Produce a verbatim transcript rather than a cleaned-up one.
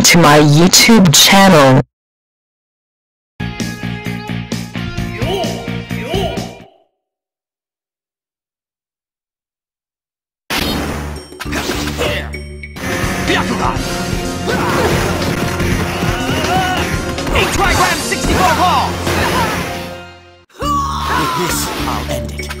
subscribing to my YouTube channel. This, I'll end it.